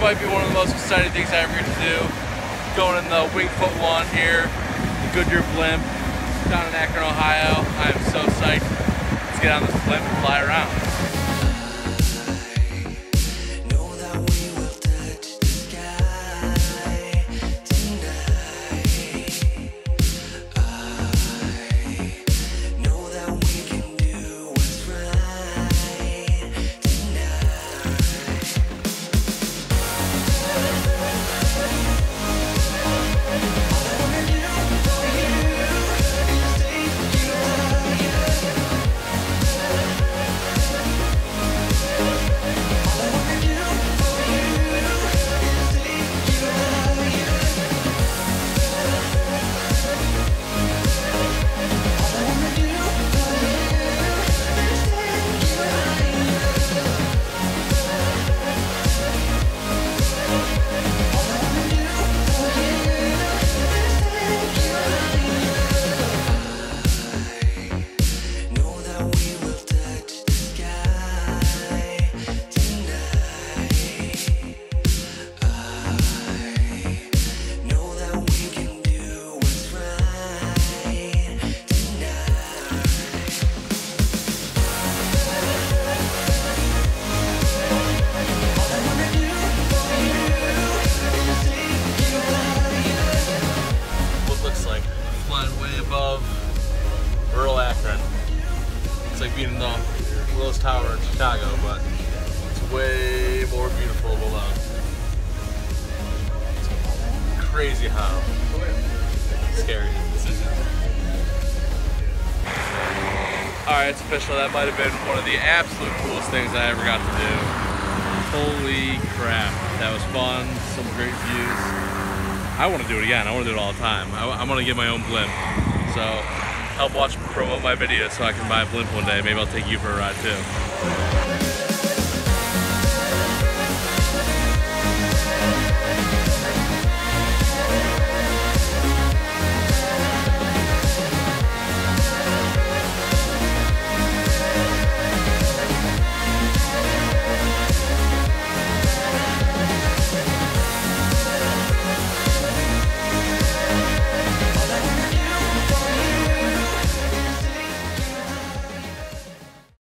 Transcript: might be one of the most exciting things I ever get to do. Going in the Wingfoot One here, the Goodyear Blimp, down in Akron, Ohio. I am so psyched. Let's get on this blimp and fly around. It's like being in the Willis Tower in Chicago, but it's way more beautiful below. It's crazy how scary this is. Alright, it's official. That might have been one of the absolute coolest things I ever got to do. Holy crap, that was fun. Some great views. I want to do it again. I want to do it all the time. I want to get my own blimp. So help watch and promote my video so I can buy a blimp one day. Maybe I'll take you for a ride too.